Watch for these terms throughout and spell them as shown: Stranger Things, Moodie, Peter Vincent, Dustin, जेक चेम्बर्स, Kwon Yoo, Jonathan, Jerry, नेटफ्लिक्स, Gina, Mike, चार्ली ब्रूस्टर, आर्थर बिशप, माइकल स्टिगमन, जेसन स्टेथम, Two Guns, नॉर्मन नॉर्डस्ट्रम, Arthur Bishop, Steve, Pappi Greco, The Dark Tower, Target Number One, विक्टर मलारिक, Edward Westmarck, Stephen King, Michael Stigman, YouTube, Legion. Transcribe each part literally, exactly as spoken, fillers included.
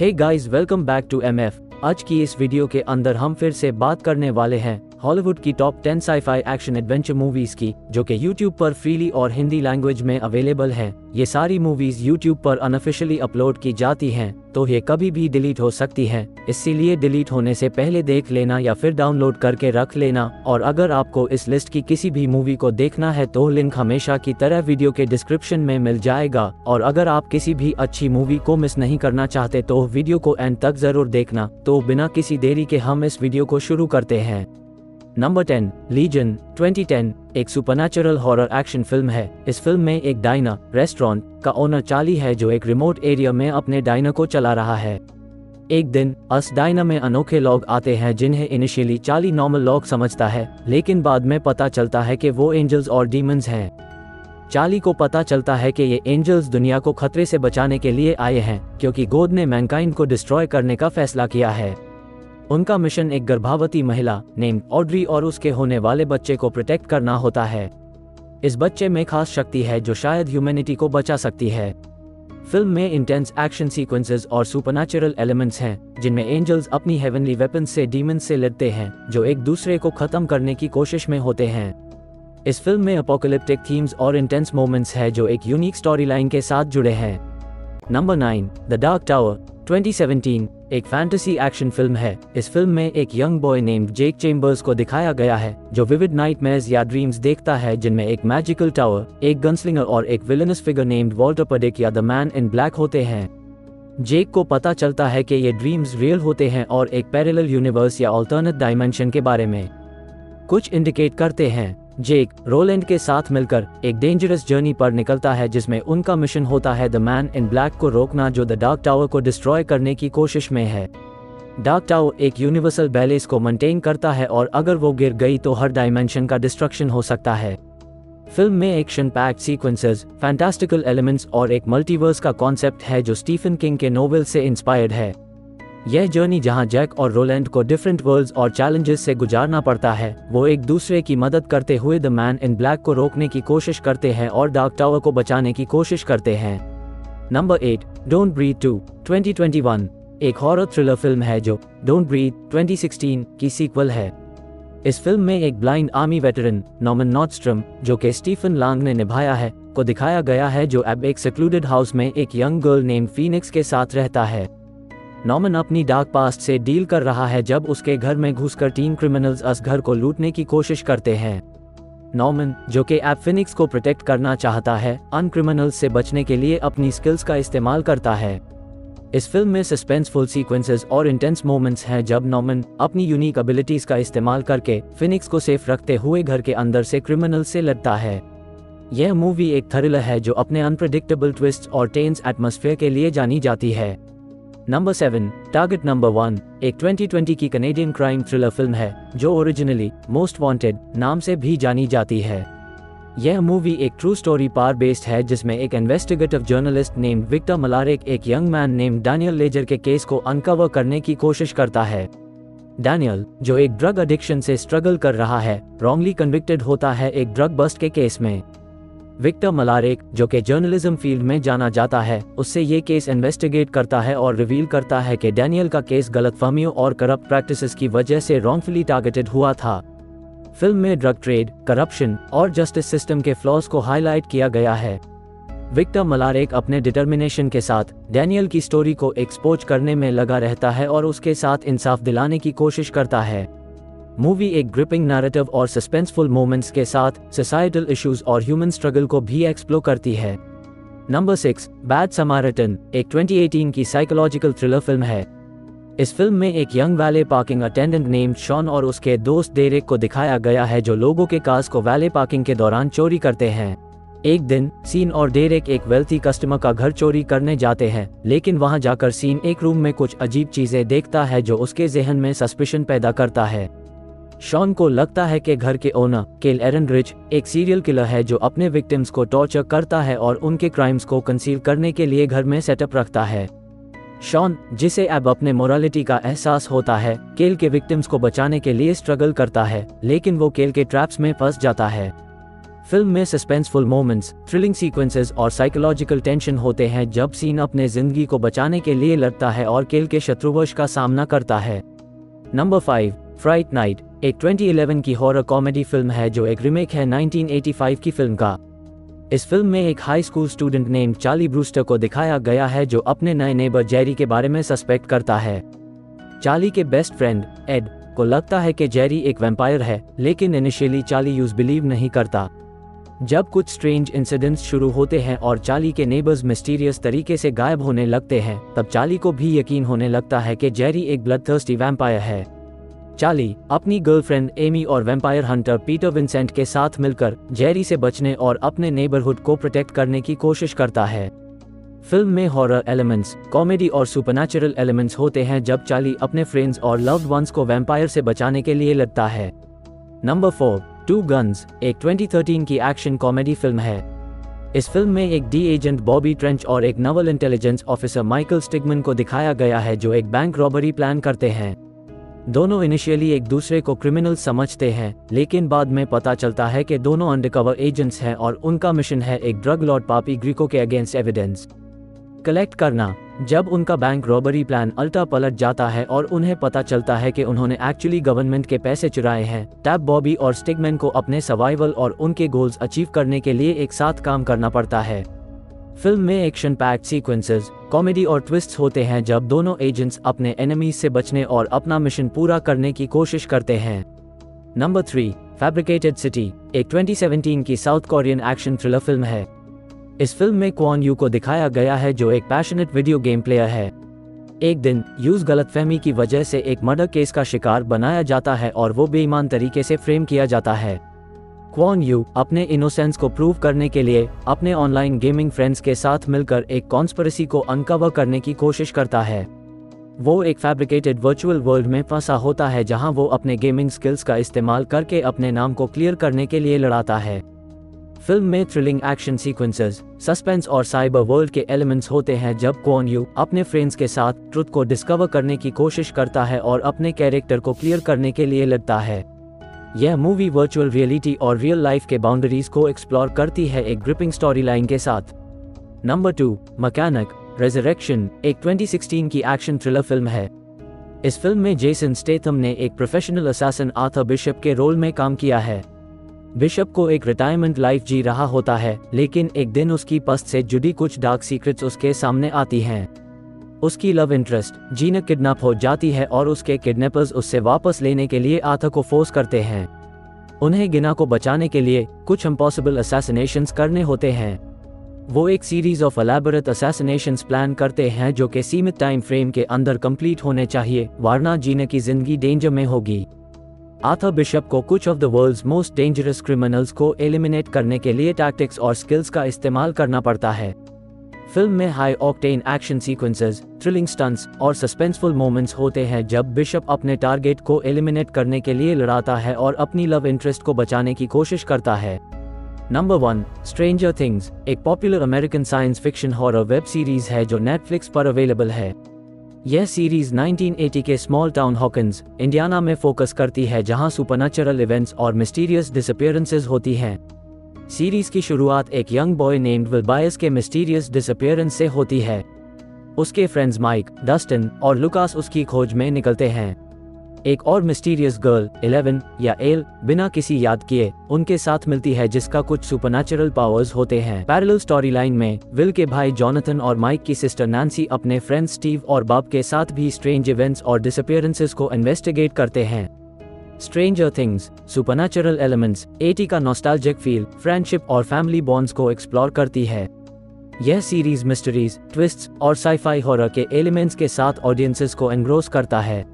Hey guys, welcome back to MF. आज की इस वीडियो के अंदर हम फिर से बात करने वाले हैं हॉलीवुड की top ten sci-fi action adventure movies की, जो कि YouTube पर फ्रीली और हिंदी लैंग्वेज में अवेलेबल हैं। ये सारी मूवीज YouTube पर अनऑफिशियली अपलोड की जाती हैं, तो ये कभी भी डिलीट हो सकती हैं, इसीलिए डिलीट होने से पहले देख लेना या फिर डाउनलोड करके रख लेना। और अगर आपको इस लिस्ट की किसी भी मूवी को देखना है तो लिंक हमेशा की तरह वीडियो के डिस्क्रिप्शन में मिल जाएगा। और अगर आप किसी भी अच्छी मूवी को मिस नहीं करना चाहते तो वीडियो को एंड तक जरूर देखना। तो बिना किसी देरी के हम इस वीडियो को शुरू करते हैं। Number ten, legion twenty ten एक सुपरनैचुरल हॉरर एक्शन फिल्म है। इस फिल्म में एक डाइना रेस्टोरेंट का ओनर चार्ली है, जो एक रिमोट एरिया में अपने डाइना को चला रहा है। एक दिन उस डाइना में अनोखे लोग आते हैं, जिन्हें इनिशियली चार्ली नॉर्मल लोग समझता है, लेकिन बाद में पता चलता है कि वो एंजल्स और डीमंस हैं। चार्ली को पता चलता है कि ये एंजल्स दुनिया को खतरे से बचाने के लिए आए हैं, क्योंकि गोद ने मैनकाइंड को डिस्ट्रॉय करने का फैसला किया है। उनका मिशन एक गर्भवती महिला नेम ऑड्री और उसके होने वाले बच्चे को प्रोटेक्ट करना होता है। इस बच्चे में खास शक्ति है जो शायद ह्यूमैनिटी को बचा सकती है। फिल्म में इंटेंस एक्शन सीक्वेंसेस और सुपरनैचुरल एलिमेंट्स हैं, जिनमें एंजल्स अपनी हेवनली वेपन्स से डीमंस से लड़ते हैं, जो एक दूसरे को खत्म करने की कोशिश में होते हैं। इस फिल्म में अपोकैलिप्टिक थीम्स और इंटेंस मोमेंट्स है, जो एक यूनिक स्टोरी लाइन के साथ जुड़े हैं। Number nine, the dark tower twenty seventeen एक फैंटेसी एक्शन फिल्म है। इस फिल्म में एक young boy named जेक चेम्बर्स को दिखाया गया है, जो विविड नाइटमेयर्स या ड्रीम्स देखता है, जिनमें एक मैजिकल टावर, एक गनस्लिंगर और एक विलनस फिगर नेम्ड वॉल्टर पडिक या द मैन इन ब्लैक होते हैं। जेक को पता चलता है कि ये ड्रीम्स रियल होते हैं और एक पैरेलल यूनिवर्स या ऑल्टरनेट डायमेंशन के बारे में कुछ इंडिकेट करते हैं। जेक रोलैंड के साथ मिलकर एक डेंजरस जर्नी पर निकलता है, जिसमें उनका मिशन होता है द मैन इन ब्लैक को रोकना, जो द डार्क टावर को डिस्ट्रॉय करने की कोशिश में है। डार्क टावर एक यूनिवर्सल बैलेंस को मेंटेन करता है और अगर वो गिर गई तो हर डायमेंशन का डिस्ट्रक्शन हो सकता है। फिल्म में action packed sequences, fantastical elements और एक मल्टीवर्स का कॉन्सेप्ट है, जो स्टीफन किंग के नोवेल से इंस्पायर्ड है। यह जर्नी जहां जैक और रोलैंड को डिफरेंट वर्ल्ड्स और चैलेंजेस से गुजारना पड़ता है, वो एक दूसरे की मदद करते हुए द मैन इन ब्लैक को रोकने की कोशिश करते हैं और डार्क टावर को बचाने की कोशिश करते हैं। Number eight, don't breathe two twenty twenty one एक हॉरर थ्रिलर फिल्म है, जो डोंट ब्रीथ ट्वेंटी सिक्सटीन की सीक्वल है। इस फिल्म में एक blind army veteran नॉर्मन नॉर्डस्ट्रम, जो कि स्टीफन लांग ने निभाया है, को दिखाया गया है, जो अब एक सेक्लूडेड हाउस में एक यंग गर्ल नेम फीनिक्स के साथ रहता है। नॉर्मन अपनी डार्क पास्ट से डील कर रहा है, जब उसके घर में घुसकर टीम क्रिमिनल्स उस घर को लूटने की कोशिश करते हैं। नॉर्मन, जो कि एब फिनिक्स को प्रोटेक्ट करना चाहता है, अन क्रिमिनल्स से बचने के लिए अपनी स्किल्स का इस्तेमाल करता है। इस फिल्म में सस्पेंसफुल सीक्वेंसेस और इंटेंस मोमेंट्स हैं, जब नॉर्मन अपनी यूनिक एबिलिटीज का इस्तेमाल करके फिनिक्स को सेफ रखते हुए घर के अंदर से क्रिमिनल से लड़ता है। यह मूवी एक थ्रिलर है, जो अपने अनप्रेडिक्टेबल ट्विस्ट और टेंस एटमॉस्फेयर के लिए जानी जाती है। Number seven, target number one एक ट्वेंटी ट्वेंटी की कनेडियन क्राइम थ्रिलर फिल्म है, जो ओरिजिनली मोस्ट वांटेड नाम से भी जानी जाती है। यह मूवी एक ट्रू स्टोरी पर बेस्ड है, जिसमें एक investigative journalist named विक्टर मलारिक एक young man named Daniel Leger के केस को अनकवर करने की कोशिश करता है। डैनियल, जो एक ड्रग एडिक्शन से स्ट्रगल कर रहा है, रॉन्गली कन्विक्टेड होता है एक ड्रग बस्ट के केस में। विक्टर मलारिक, जो कि जर्नलिज्म फील्ड में जाना जाता है, उससे ये केस इन्वेस्टिगेट करता है और रिवील करता है कि डैनियल का केस गलतफहमियों और करप्ट प्रैक्टिसेस की वजह से रॉन्गफुली टारगेटेड हुआ था। फिल्म में ड्रग ट्रेड, करप्शन और जस्टिस सिस्टम के फ्लॉज को हाईलाइट किया गया है। विक्टर मलारिक अपने डिटर्मिनेशन के साथ डैनियल की स्टोरी को एक्सपोज करने में लगा रहता है और उसके साथ इंसाफ दिलाने की कोशिश करता है। मूवी एक ग्रिपिंग नैरेटिव और सस्पेंसफुल मोमेंट्स के साथ सोसाइटल इश्यूज और ह्यूमन स्ट्रगल को भी एक्सप्लोर करती है। नंबर सिक्स, बैड समैरिटन एक ट्वेंटी एटीन की साइकोलॉजिकल थ्रिलर फिल्म है। इस फिल्म में एक young valet parking attendant named Sean और उसके दोस्त डेरेक को दिखाया गया है, जो लोगों के कार्स को वैले पार्किंग के दौरान चोरी करते हैं। एक दिन सीन और डेरेक एक वेल्थी कस्टमर का घर चोरी करने जाते हैं, लेकिन वहां जाकर सीन एक रूम में कुछ अजीब चीजें देखता है, जो उसके जहन में सस्पिशन पैदा करता है। शॉन को लगता है कि घर के ओनर केल एरन रिच एक सीरियल किलर है, जो अपने विक्टिम्स को टॉर्चर करता है और उनके क्राइम्स को कंसील करने के लिए घर में सेटअप रखता है। शॉन, जिसे अब अपने मोरालिटी का एहसास होता है, केल के विक्टिम्स को बचाने के लिए स्ट्रगल करता है, लेकिन वो केल के ट्रैप्स में फंस जाता है। फिल्म में सस्पेंसफुल मोमेंट्स, थ्रिलिंग सीक्वेंसेस और साइकोलॉजिकल टेंशन होते हैं जब सीन अपने जिंदगी को बचाने के लिए लड़ता है और केल के शत्रुवश का सामना करता है। नंबर फाइव, फ्राइट नाइट एक ट्वेंटी इलेवन की हॉरर कॉमेडी फिल्म है जो एक रीमेक है नाइनटीन एटी फाइव की फिल्म का। इस फिल्म में एक high school student name चार्ली ब्रूस्टर को दिखाया गया है जो अपने नए नेबर जेरी के बारे में सस्पेक्ट करता है। चार्ली के बेस्ट फ्रेंड एड को लगता है कि जेरी एक वैम्पायर है, लेकिन इनिशियली चार्ली यूज बिलीव नहीं करता। जब कुछ स्ट्रेंज इंसिडेंट्स शुरू होते हैं और चार्ली के नेबर्स मिस्टीरियस तरीके से गायब होने लगते हैं, तब चार्ली को भी यकीन होने लगता है कि जेरी एक ब्लडथर्स्टी वैम्पायर है। चार्ली अपनी गर्लफ्रेंड एमी और वैम्पायर हंटर पीटर विंसेंट के साथ मिलकर जेरी से बचने और अपने नेबरहुड को प्रोटेक्ट करने की कोशिश करता है। फिल्म में हॉरर एलिमेंट्स, कॉमेडी और सुपरनैचुरल एलिमेंट्स होते हैं जब चार्ली अपने फ्रेंड्स और लव्ड वंस को वैम्पायर से बचाने के लिए लड़ता है। नंबर फोर, टू गन्स एक ट्वेंटी थर्टीन की एक्शन कॉमेडी फिल्म है। इस फिल्म में एक डी एजेंट बॉबी ट्रेंच और एक naval intelligence officer माइकल स्टिगमन को दिखाया गया है जो एक बैंक रॉबरी प्लान करते हैं। दोनों इनिशियली एक दूसरे को क्रिमिनल समझते हैं, लेकिन बाद में पता चलता है कि दोनों अंडरकवर एजेंट्स हैं और उनका मिशन है एक ड्रग लॉर्ड पापी ग्रीको के अगेंस्ट एविडेंस कलेक्ट करना। जब उनका बैंक रॉबरी प्लान उल्टा पलट जाता है और उन्हें पता चलता है कि उन्होंने एक्चुअली गवर्नमेंट के पैसे चुराए हैं, तब बॉबी और स्टिगमैन को अपने सर्वाइवल और उनके गोल्स अचीव करने के लिए एक साथ काम करना पड़ता है। फिल्म में एक्शन पैक्ड सीक्वेंसेस, कॉमेडी और ट्विस्ट्स होते हैं जब दोनों एजेंट्स अपने एनिमीज से बचने और अपना मिशन पूरा करने की कोशिश करते हैं। नंबर थ्री, फैब्रिकेटेड सिटी एक ट्वेंटी सेवनटीन की south Korean action thriller film है। इस फिल्म में क्वॉन यू को दिखाया गया है जो एक पैशनेट वीडियो गेम प्लेयर है। एक दिन यूज गलतफहमी की वजह से एक मर्डर केस का शिकार बनाया जाता है और वो बेईमान तरीके से फ्रेम किया जाता है। क्वॉन यू अपने इनोसेंस को प्रूव करने के लिए अपने ऑनलाइन गेमिंग फ्रेंड्स के साथ मिलकर एक कॉन्स्पिरेसी को अनकवर करने की कोशिश करता है। वो एक फैब्रिकेटेड वर्चुअल वर्ल्ड में फंसा होता है जहां वो अपने गेमिंग स्किल्स का इस्तेमाल करके अपने नाम को क्लियर करने के लिए लड़ाता है। फिल्म में थ्रिलिंग एक्शन सीक्वेंसेस, सस्पेंस और साइबर वर्ल्ड के एलिमेंट्स होते हैं जब क्वॉन यू अपने फ्रेंड्स के साथ ट्रुथ को डिस्कवर करने की कोशिश करता है और अपने कैरेक्टर को क्लियर करने के लिए लड़ता है। यह मूवी वर्चुअल रियलिटी और रियल लाइफ के बाउंड्रीज को एक्सप्लोर करती है एक ग्रिपिंग स्टोरी लाइन के साथ। नंबर टू, मैकेनिक रेजरेक्शन एक ट्वेंटी सिक्सटीन की एक्शन थ्रिलर फिल्म है। इस फिल्म में जेसन स्टेथम ने एक प्रोफेशनल असैसिन आर्थर बिशप के रोल में काम किया है। बिशप को एक रिटायरमेंट लाइफ जी रहा होता है, लेकिन एक दिन उसकी पस्त से जुड़ी कुछ डार्क सीक्रेट्स उसके सामने आती हैं। उसकी लव इंटरेस्ट जीना किडनैप हो जाती है और उसके किडनैपर्स उससे वापस लेने के लिए आर्थर को फोर्स करते हैं। उन्हें गिना को बचाने के लिए कुछ इम्पॉसिबल असैसिनेशंस करने होते हैं। वो एक series of elaborate assassinations plan करते हैं जो कि सीमित टाइम फ्रेम के अंदर कंप्लीट होने चाहिए, वरना जीना की जिंदगी डेंजर में होगी। आर्थर बिशप को कुछ of the world's most dangerous criminals को एलिमिनेट करने के लिए टैक्टिक्स और स्किल्स का इस्तेमाल करना पड़ता है। फिल्म में high octane action sequences, thrilling stunts और सस्पेंसफुल मोमेंट्स होते हैं जब बिशप अपने टारगेट को एलिमिनेट करने के लिए लड़ाता है और अपनी लव इंटरेस्ट को बचाने की कोशिश करता है। नंबर वन, स्ट्रेंजर थिंग्स एक popular American science fiction horror web series है जो नेटफ्लिक्स पर अवेलेबल है। यह सीरीज नाइनटीन एटी के स्मॉल टाउन हॉकिन्स, इंडियाना में फोकस करती है जहां सुपरनैचुरल इवेंट्स और मिस्टीरियस डिसअपियरेंसेस होती हैं। सीरीज की शुरुआत एक young boy named Will Byers के मिस्टीरियस डिसअपियरेंस से होती है। उसके फ्रेंड्स माइक, डस्टिन और लुकास उसकी खोज में निकलते हैं। एक और मिस्टीरियस गर्ल इलेवन या एल बिना किसी याद किए उनके साथ मिलती है जिसका कुछ सुपरनैचुरल पावर्स होते हैं। पैरेलल स्टोरी लाइन में विल के भाई जॉनथन और माइक की सिस्टर नैंसी अपने फ्रेंड स्टीव और बॉब के साथ भी स्ट्रेंज इवेंट्स और डिसअपियरेंसेस को इन्वेस्टिगेट करते हैं। Stranger things supernatural elements, eighty का नॉस्टैल्जिक फील, फ्रेंडशिप और फैमिली बॉन्ड्स को एक्सप्लोर करती है। यह सीरीज मिस्ट्रीज, ट्विस्ट्स और साइफाई हॉरर के एलिमेंट्स के साथ ऑडियंसेस को एनग्रोस करता है।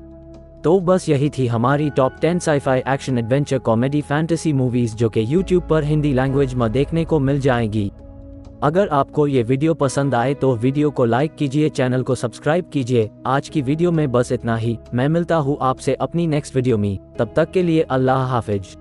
तो बस यही थी हमारी top ten sci-fi action adventure comedy fantasy movies जो कि यूट्यूब पर हिंदी लैंग्वेज में देखने को मिल जाएंगी। अगर आपको ये वीडियो पसंद आए तो वीडियो को लाइक कीजिए, चैनल को सब्सक्राइब कीजिए। आज की वीडियो में बस इतना ही। मैं मिलता हूँ आपसे अपनी नेक्स्ट वीडियो में, तब तक के लिए अल्लाह हाफिज।